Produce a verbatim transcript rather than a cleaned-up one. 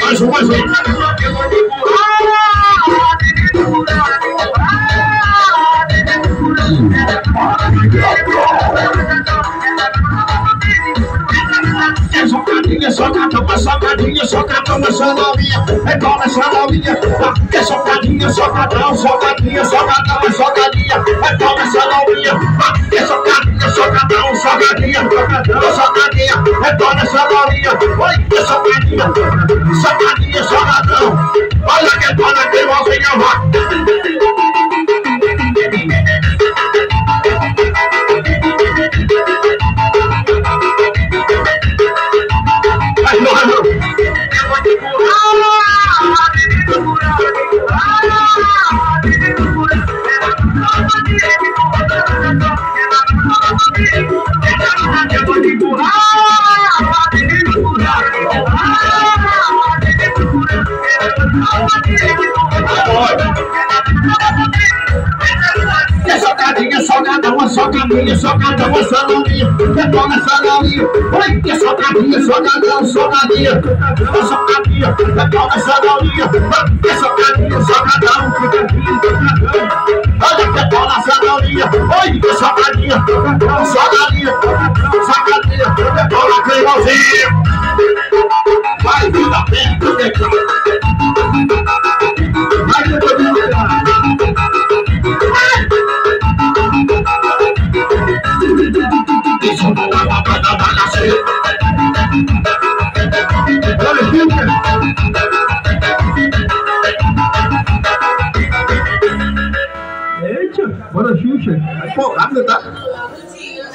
Mais um, mais um. Socadinha, socadinha, socadinha, socadinha, socadinha, é toma essa novinha. É socadinha, socadão, socadinha, socadinha, socadinha, é toma essa novinha. É socadinha, socadão, socadinha, socadinha, socadinha, é toma essa novinha. É socadinha, socadinha, socadão. Olha que dona que novinha vai. Socadinha, socadão, socadinha, é toma socadinha. Oi, que socadinha, socadão, socadinha, é socadinha, é toma socadinha. Oi, que socadinha, socadão, olha que toma socadinha. Oi, que socadinha, socadinha, socadinha, é toma cremosinha. Vai vida perto de cá. Vai vida perto de cá. Eita, bora Xuxa. Vai pô, rápido, tá?